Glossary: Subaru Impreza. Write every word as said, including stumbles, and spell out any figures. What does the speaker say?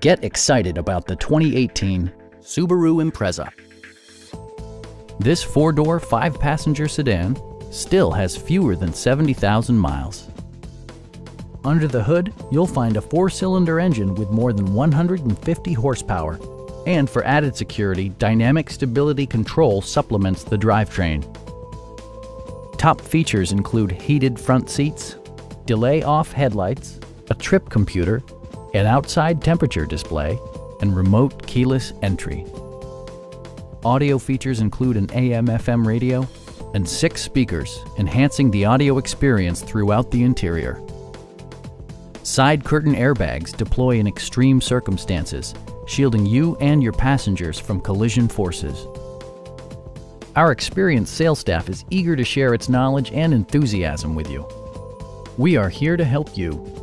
Get excited about the twenty eighteen Subaru Impreza. This four-door, five-passenger sedan still has fewer than seventy thousand miles. Under the hood, you'll find a four-cylinder engine with more than one hundred fifty horsepower. And for added security, dynamic stability control supplements the drivetrain. Top features include heated front seats, delay-off headlights, a trip computer, an outside temperature display, and remote keyless entry. Audio features include an A M F M radio and six speakers, enhancing the audio experience throughout the interior. Side curtain airbags deploy in extreme circumstances, shielding you and your passengers from collision forces. Our experienced sales staff is eager to share its knowledge and enthusiasm with you. We are here to help you.